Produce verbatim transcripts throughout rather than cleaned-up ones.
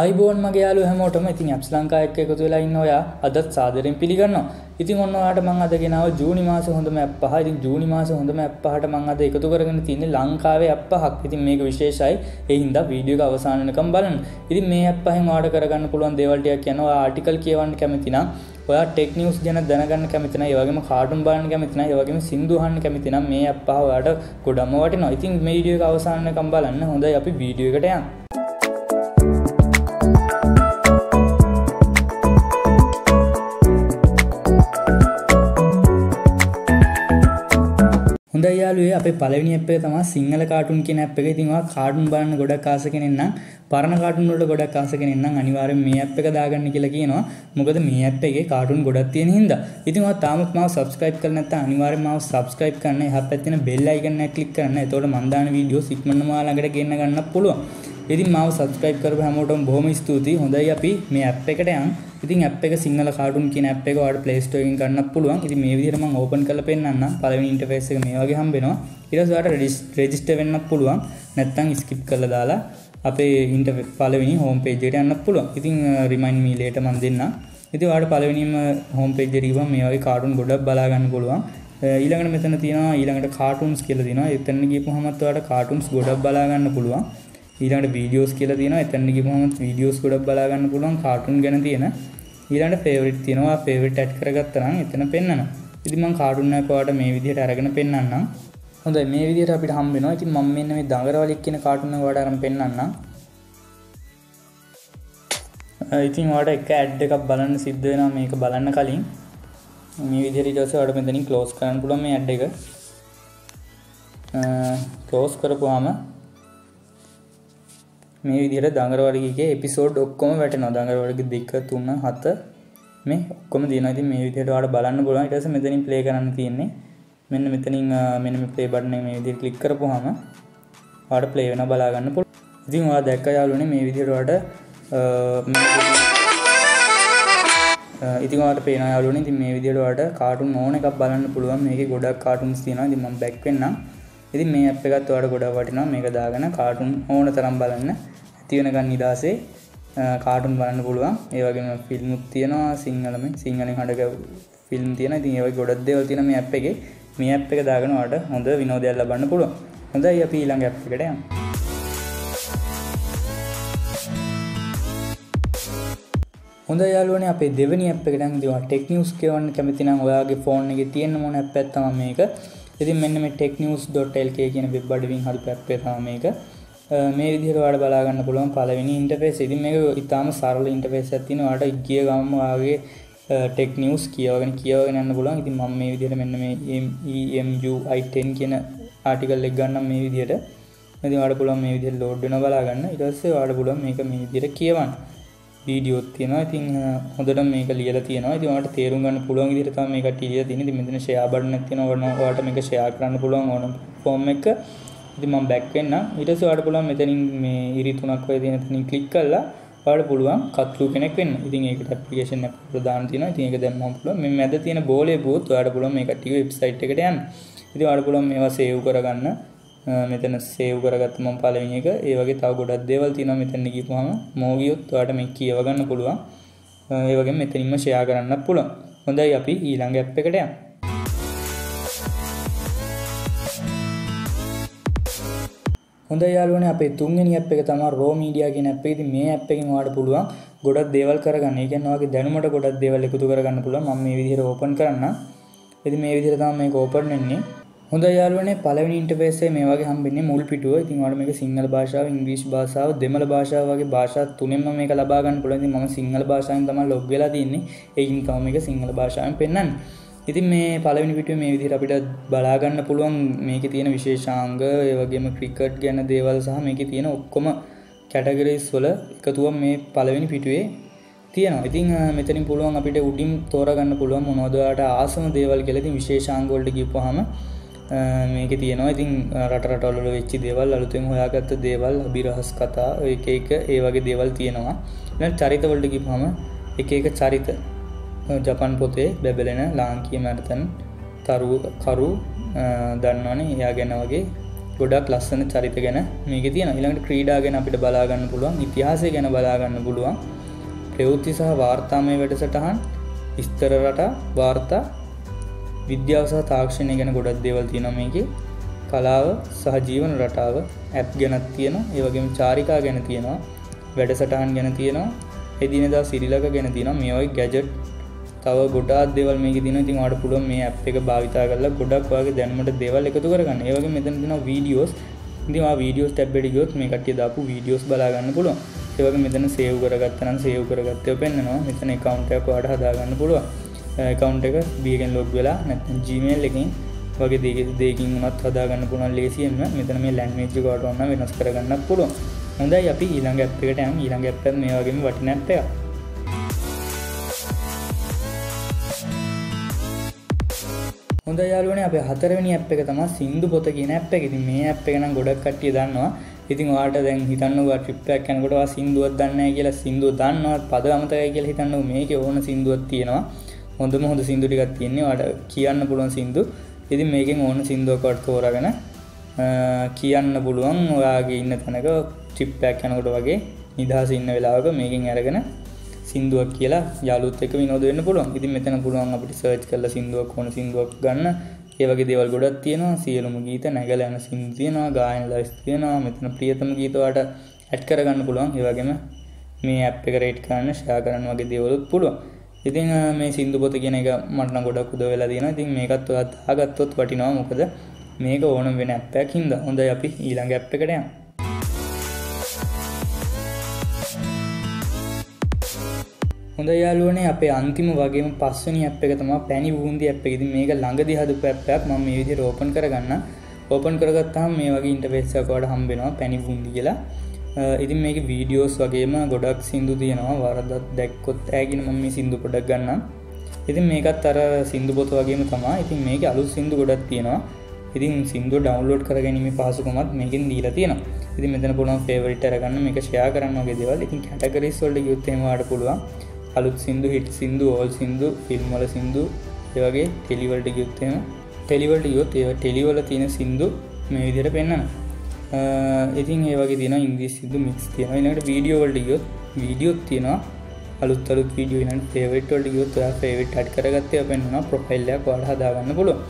අයිබෝන් මගේ යාළුවෝ හැමෝටම ඉතින් ඇප්ස් ලංකාවක් එකතු වෙලා ඉන්න ඔයා අදත් සාදරයෙන් පිළිගන්නවා. ඉතින් ඔන්න ඔයාලට මම අද ගෙනාව ජූනි මාසේ හොඳම ඇප් පහ. ඉතින් ජූනි මාසේ හොඳම ඇප් පහට මම අද එකතු කරගෙන තියෙන්නේ ලංකාවේ ඇප් පහක්. ඉතින් මේක විශේෂයි. ඒ හින්දා වීඩියෝ එක අවසාන වෙනකම් බලන්න. ඉතින් මේ ඇප් පහෙන් ඔයාලට කරගන්න පුළුවන් දේවල් ටිකක් කියනවා. ආටිකල් කියවන්න කැමති නම්, ඔයා ටෙක් නිවුස් ගැන දැනගන්න කැමති නම්, ඒ වගේම කාටුන් බලන්න කැමති නම්, ඒ වගේම සින්දු අහන්න කැමති නම් මේ ඇප් පහ ඔයාලට ගොඩම වටිනවා. ඉතින් මේ වීඩියෝ එක අවසාන වෙනකම් බලන්න. හොඳයි, අපි වීඩියෝ එකට යමු. යාළුවෝ අපේ පළවෙනි ඇප් එක තමයි සිංහල කාටුන් කියන ඇප් එක. ඉතින් ඔයා කාටුන් බලන්න ගොඩක් ආස කෙනෙක් නම්, පරණ කාටුන් වලට ගොඩක් ආස කෙනෙක් නම් අනිවාර්යයෙන් මේ ඇප් එක දාගන්න කියලා කියනවා. මොකද මේ ඇප් එකේ කාටුන් ගොඩක් තියෙන හින්දා. ඉතින් ඔයා තාමත් මාව subscribe කරලා නැත්නම් අනිවාර්යයෙන් මාව subscribe කරන්න. එහා පැත්තේ තියෙන bell icon එක click කරන්න. එතකොට මම දාන වීඩියෝ ඉක්මනටම ඔයා ළඟට ගෙන්න ගන්නත් පුළුවන්. ඉතින් මාව subscribe කරපු හැමෝටම බොහොම ස්තුතියි. හොඳයි, අපි මේ ඇප් එකට යමු. ඉතින් ඇප් එක සිංහල කාටුන් කියන ඇප් එක ඔයාලා Play Store එකෙන් ගන්නත් පුළුවන්. ඉතින් මේ විදිහට මම ඕපන් කරලා පෙන්නන්නම්. පළවෙනි ඉන්ටර්ෆේස් එක මේ වගේ හම්බෙනවා. ඊට පස්සේ ඔයාලට රෙජිස්ටර් වෙන්නත් පුළුවන්. නැත්නම් skip කරලා දාලා අපේ ඉන්ටර්ෆේස් පළවෙනි home page එකට යන්නත් පුළුවන්. ඉතින් remind me later මම දෙන්නම්. ඉතින් ඔයාලට පළවෙනිම home page එකට ගිහම මේ වගේ කාටුන් ගොඩක් බලා ගන්න පුළුවන්. ඊළඟට මෙතන තියෙනවා ඊළඟට cartoons කියලා දෙනවා. එතන ගිහපුවම ඔයාලට cartoons ගොඩක් බලා ගන්න පුළුවන්. ඊළඟට videos කියලා තියෙනවා. එතන ගිහම videos ගොඩක් බලා ගන්න පුළුවන් cartoon ගැන තියෙන. ඊළඟට ෆේවරිට් තියෙනවා. ෆේවරිට් ඇඩ් කරගත්තා නම් එතන පෙන්වනවා. ඉතින් මම කාටුන් එකක් ඔයාලට මේ විදිහට අරගෙන පෙන්වන්නම්. හොඳයි, මේ විදිහට අපිට හම්බ වෙනවා. ඉතින් මම මෙන්න මේ දඟරවලික් කියන කාටුන් එක ඔයාලට අරන් පෙන්වන්නම්. ඉතින් ඔයාලට එක ඇඩ් එකක් බලන්න සිද්ධ වෙනවා මේක බලන්න කලින්. මේ විදිහට ඊට පස්සේ ඔයාලට මෙතනින් ක්ලෝස් කරන්න පුළුවන් මේ ඇඩ් එක. ක්ලෝස් කරපුවාම මේ විදිහට දඟරවලිගේ එපිසෝඩ් ඔක්කොම වැටෙනවා. දඟරවලිගේ දෙක තුන හත මේ ඔක්කොම දිනවා. ඉතින් මේ විදිහට ඔයාලා බලන්න පුළුවන්. ඊට පස්සේ මෙතනින් ප්ලේ කරන්න තියෙන්නේ. මෙන්න මෙතනින් මෙන්න මේ ප්ලේ බටන් එක මේ විදිහට ක්ලික් කරපුවාම ඔයාලා ප්ලේ වෙනවා, බලා ගන්න පුළුවන්. ඉතින් ඔයාලා දැක්කා යාළුවනේ මේ විදිහට ඔයාලට මේ ඉතින් ඔයාලට පේනවා යාළුවනේ. ඉතින් මේ විදිහට ඔයාලට කාටුන් ඕන එකක් බලන්න පුළුවන්. මේකේ ගොඩක් කාටුන්ස් තියෙනවා. ඉතින් මම බෑක් වෙන්නම්. ඉතින් මේ ඇප් එකත් ඔයාලට ගොඩක් වටිනවා. මේක දාගෙන කාටුන් ඕන තරම් බලන්න. තියෙනකන් නිදාසේ කාටුන් බලන්න පුළුවන්. ඒ වගේම ෆිල්ම්ත් තියෙනවා. සිංහලම සිංහලෙන් හඩග ෆිල්ම් තියෙනවා. ඉතින් ඒ වගේ ගොඩක් දේවල් තියෙනවා මේ ඇප් එකේ. මේ ඇප් එක දාගෙන ඔයාලට හොඳ විනෝදයක් ලබන්න පුළුවන්. හොඳයි, අපි ඊළඟ ඇප් එකට යමු. හොඳයි යාළුවනේ, අපේ දෙවෙනි ඇප් එකට යමු. ඉතින් ඔයා ටෙක් නිවුස් කියවන්න කැමති නම් ඔයාගේ ෆෝන් එකේ තියෙන මොන ඇප් එකක් තමයි මේක. ඉතින් මෙන්න මේ tech news dot l k කියන වෙබ් අඩවියෙන් හදපු ඇප් එක තමයි මේක. මේ විදිහට ඔයාලා බලා ගන්න පුළුවන් පළවෙනි ඉන්ටර්ෆේස්. ඉතින් මේක ඉතාම සරල ඉන්ටර්ෆේස් එකක් තියෙනවා. ඔයාලට ගිය ගමන් ඔයාගේ ටෙක් නිවුස් කියවගෙන කියවගෙන යන්න පුළුවන්. ඉතින් මම මේ විදිහට මෙන්න මේ E M U I ten කියන ආටිකල් එක ගන්නම් මේ විදිහට. ඉතින් ඔයාලට පුළුවන් මේ විදිහට ලෝඩ් වෙනවා බලා ගන්න. ඊට පස්සේ ඔයාලට පුළුවන් මේක මේ විදිහට කියවන්න. වීඩියෝත් තියෙනවා. ඉතින් හොඳට මේක ලියලා තියෙනවා. ඉතින් ඔයාලට තේරුම් ගන්න පුළුවන් විදිහට තමයි මේකට ලියලා තියෙන්නේ. ඉතින් මෙතන ෂෙයා බටන් එකක් තියෙනවා. ඔයාලට මේක ෂෙයා කරන්න පුළුවන් ඕනම ෆෝම් එකක. ඉතින් මම බෑක් වෙන්නම්. ඊට පස්සේ ඔයාලට පුළුවන් මෙතනින් මේ ඉරි තුනක් වගේ තියෙන තැනින් ක්ලික් කරලා ඔයාලට පුළුවන් කත්රු කෙනෙක් වෙන්න. ඉතින් ඒකට ඇප්ලිකේෂන් එක ප්‍රදාන තියෙනවා. ඉතින් ඒක දැම්මම පුළුවන් මේ මැද තියෙන බෝලේ බූත් ඔයාලට පුළුවන් මේක ටික වෙබ්සයිට් එකට යන්න. ඉතින් ඔයාලට පුළුවන් මේවා සේව් කරගන්න. මෙතන සේව් කරගත්ත මම පළවෙනි එක. ඒ වගේ තව ගොඩක් දේවල් තියෙනවා. මෙතන ගිහුවාම මොගියොත් ඔයාලට මේක කියව ගන්න පුළුවන්. ඒ වගේම මෙතනින්ම ෂෙයා කරන්නත් පුළුවන්. හොඳයි, අපි ඊළඟ ඇප් එකට යමු. හොඳයි යාළුවනේ, අපේ තුන්වෙනි ඇප් එක තමයි රෝ මීඩියා කියන ඇප් එක. ඉතින් මේ ඇප් එකෙන් ඔයාලට පුළුවන් ගොඩක් දේවල් කරගන්න. ඒ කියන්නේ ඔයාගේ දැනුමට ගොඩක් දේවල් එකතු කරගන්න පුළුවන්. මම මේ විදිහට ඕපන් කරන්නම්. ඉතින් මේ විදිහට තමයි මේක ඕපන් වෙන්නේ. හොඳයි යාළුවනේ, පළවෙනි ඉන්ටර්ෆේස් එකේ මේ වගේ හම්බෙන්නේ මුල් පිටුව. ඉතින් ඔයාලට මේක සිංහල භාෂාව, ඉංග්‍රීසි භාෂාව, දෙමළ භාෂාව වගේ භාෂා තුනෙන්ම මේක ලබා ගන්න පුළුවන්. ඉතින් මම සිංහල භාෂාවෙන් තමයි ලොග් වෙලා තියෙන්නේ. ඒකින් තමයි මේක සිංහල භාෂාවෙන් පෙන්වන්නේ. ඉතින් මේ පළවෙනි පිටුවේ මේ විදිහට අපිට බලා ගන්න පුළුවන් මේකේ තියෙන විශේෂාංග, ඒ වගේම ක්‍රිකට් ගැන දේවල් සහ මේකේ තියෙන ඔක්කොම කැටගරිස් වල එකතුව මේ පළවෙනි පිටුවේ තියෙනවා. ඉතින් මෙතනින් පුළුවන් අපිට උඩින් තෝරගන්න පුළුවන් මොනවද ඔයාලට ආසම දේවල් කියලා. ඉතින් විශේෂාංග වලට ගිහුවාම මේකේ තියෙනවා. ඉතින් රට රටවල වෙච්ච දේවල්, අලුතෙන් හොයාගත්ත දේවල්, අභිරහස් කතා, එක එක ඒ වගේ දේවල් තියෙනවා. ඊළඟ චරිත වලට ගිහුවාම එක එක චරිත, ජපන් පොතේ බැබලෙන ලාංකීය මැරතන් තරුව කරු දන්නවනේ එයා ගැන වගේ ගොඩක් ලස්සන චරිත ගැන මේකේ තියෙනවා. ඊළඟට ක්‍රීඩා ගැන අපිට බලා ගන්න පුළුවන්, ඉතිහාසය ගැන බලා ගන්න පුළුවන්, ප්‍රවෘත්ති සහ වාර්තාමය වැඩසටහන්, විස්තර රටා වාර්තා, විද්‍යාව සහ තාක්ෂණය ගැන ගොඩක් දේවල් තියෙනවා මේකේ. කලාව සහ ජීවන රටාව ඇප් ගැනත් තියෙනවා, ඒ වගේම චාරිකා ගැන තියෙනවා, වැඩසටහන් ගැන තියෙනවා, එදිනෙදා සිරිලක ගැන තියෙනවා. මේ වගේ ගැජට් තව ගොඩාක් දේවල් මේකේ තියෙනවා. ඉතින් ඔයාලට පුළුවන් මේ ඇප් එක භාවිතා කරලා ගොඩක් ඔයාගේ දැනුමට දේවල් එකතු කරගන්න. ඒ වගේම මෙතන තියෙනවා වීඩියෝස්. ඉතින් ඔයා වීඩියෝස් ටැබ් එකට ගියොත් මේ කට්ටිය දාපු වීඩියෝස් බලා ගන්න පුළුවන්. ඒ වගේම මෙතන සේව් කරගත්තා නම් සේව් කරගත්තේ පෙන්නනවා. මෙතන account එකක් ඔයාලට හදා ගන්න පුළුවන්. account එක B එකෙන් log වෙලා නැත්නම් Gmail එකෙන් වගේ දේ දෙකින් උනත් හදා ගන්න පුළුවන් ලේසියෙන්ම. මෙතන මේ ලැන්ග්වේජ් එක ඔයාලට ඕන නම් වෙනස් කර ගන්නත් පුළුවන්. හොඳයි, අපි ඊළඟ ඇප් එකට යමු. ඊළඟ ඇප් එක මේ වගේම වටිනා ඇප් එකක්. හොඳයි යාළුවනේ, අපි හතරවෙනි ඇප් එක තමයි සින්දු පොත කියන ඇප් එක. ඉතින් මේ ඇප් එක නම් ගොඩක් කට්ටිය දන්නවා. ඉතින් ඔයාලට දැන් හිතන්නකෝ ට්‍රිප් එකක් යනකොට ඔයා සින්දුවක් දන්නේ නැහැ කියලා. සින්දුව දන්නවා, පද අමතකයි කියලා හිතන්නකෝ. මේකේ ඕන සින්දුවක් තියෙනවා. හොඳම හොඳ සින්දු ටිකක් තියෙනවා. ඔයාලට කියන්න පුළුවන් සින්දු. ඉතින් මේකෙන් ඕන සින්දුවකට තෝරාගෙන කියන්න පුළුවන්. ඔයාගේ ඉන්න තැනක ට්‍රිප් එකක් යනකොට වගේ නිදහසේ ඉන්න වෙලාවක මේකෙන් අරගෙන සින්දුවක් කියලා යාළුවොත් එක්ක විනෝද වෙන්න පුළුවන්. ඉතින් මෙතන පුළුවන් අපිට සර්ච් කරලා සින්දුවක් ඕන සින්දුවක් ගන්න. ඒ වගේ දේවල් ගොඩක් තියෙනවා. සියලුම ගීත, නැගලා යන සින්දු තියෙනවා, ගායන ලයිස්ට් තියෙනවා. මෙතන ප්‍රියතම ගීත ඔයාලට ඇඩ් කරගන්න පුළුවන්. ඒ වගේම මේ ඇප් එක රේට් කරන්න, ෂෙයා කරන්න වගේ දේවලුත් පුළුවන්. ඉතින් මේ සින්දු පොත කියන එක මට නම් ගොඩක් උදව් වෙලා තියෙනවා. ඉතින් මේකත් ඔයත් අහගත්තොත් වටිනවා, මොකද මේක ඕනම වෙන ඇප් එකක් හින්දා. හොඳයි, අපි ඊළඟ ඇප් එකට යමු. හොඳයි යාළුවනේ, අපේ අන්තිම වගේම පස්වෙනි ඇප් එක තමයි පැනිබූන්දි ඇප් එක. ඉතින් මේක ළඟදී හදපු ඇප් එකක්. මම මේ විදිහට ඕපන් කරගන්නම්. ඕපන් කරගත්තාම මේ වගේ ඉන්ටර්ෆේස් එකක් ඔයාලට හම්බ වෙනවා, පැනිබූන්දි කියලා. ඉතින් මේක වීඩියෝස් වගේම ගොඩක් සින්දු තියෙනවා. වරදක් දැක්කොත් ඇගෙන මම මේ සින්දු පොඩක් ගන්නම්. ඉතින් මේකත් අර සින්දු පොත වගේම තමයි. ඉතින් මේකේ අලුත් සින්දු ගොඩක් තියෙනවා. ඉතින් සින්දු ඩවුන්ලෝඩ් කරගැනීමේ පහසුකමත් මේකෙන් දීලා තියෙනවා. ඉතින් මෙතන පුළුවන් ෆේවරිට් අරගන්න, මේක ෂෙයා කරන්න වගේ දේවල්. ඉතින් කැටගරිස් වලට ගියොත් එහෙම වාට පුළුවන්. අලුත් සින්දු, හිට් සින්දු, ඕල් සින්දු, ෆිල්ම් වල සින්දු, ඒ වගේ ටෙලි වලට ගියොත් එහෙම ටෙලි වලට ගියොත් ඒ ටෙලි වල තියෙන සින්දු මේ විදිහට පෙන්වනවා. ඉතින් ඒ වගේ තියෙනවා. ඉංග්‍රීසි සින්දු මික්ස් තියෙනවා. ඊළඟට වීඩියෝ වලට ගියොත් වීඩියෝත් තියෙනවා, අලුත් අලුත් වීඩියෝ. ඊළඟට ෆේවරිට් වලට ගියොත් ඔයා ෆේවරිට් ඇඩ් කරගත්තේ ඔයා පෙන්වනවා. ප්‍රොෆයිල් එකක් ඔයාලා හදා ගන්න පුළුවන්,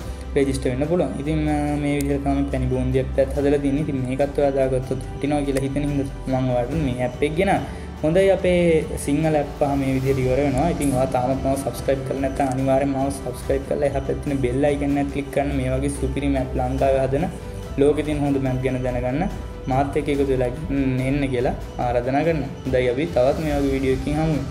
රෙජිස්ටර් වෙන්න පුළුවන්. ඉතින් මේ විදිහට තමයි පැනිබූන්දි ඇප් එකත් හදලා තියෙන්නේ. ඉතින් මේකත් ඔයා දාගත්තොත් හිටිනවා කියලා හිතෙන හින්දා මම ඔයාලට මේ ඇප් එක ගෙනා. හොඳයි, අපේ සිංහල ඇප් පහ මේ විදිහට ඉවර වෙනවා. ඉතින් ඔයා තාමත් මාව subscribe කරලා නැත්නම් අනිවාර්යෙන්ම මාව subscribe කරලා එහා පැත්තේ තියෙන bell icon එකත් click කරන්න. මේ වගේ සුපිරි map ලංකාවේ හදන ලෝකෙතින් හොඳ මැප් ගැන දැනගන්න මාත් එක්ක එකතු වෙලා එන්න කියලා ආරාධනා කරනවා. හොඳයි, අපි තවත් මේ වගේ වීඩියෝ එකකින් හමු වෙමු.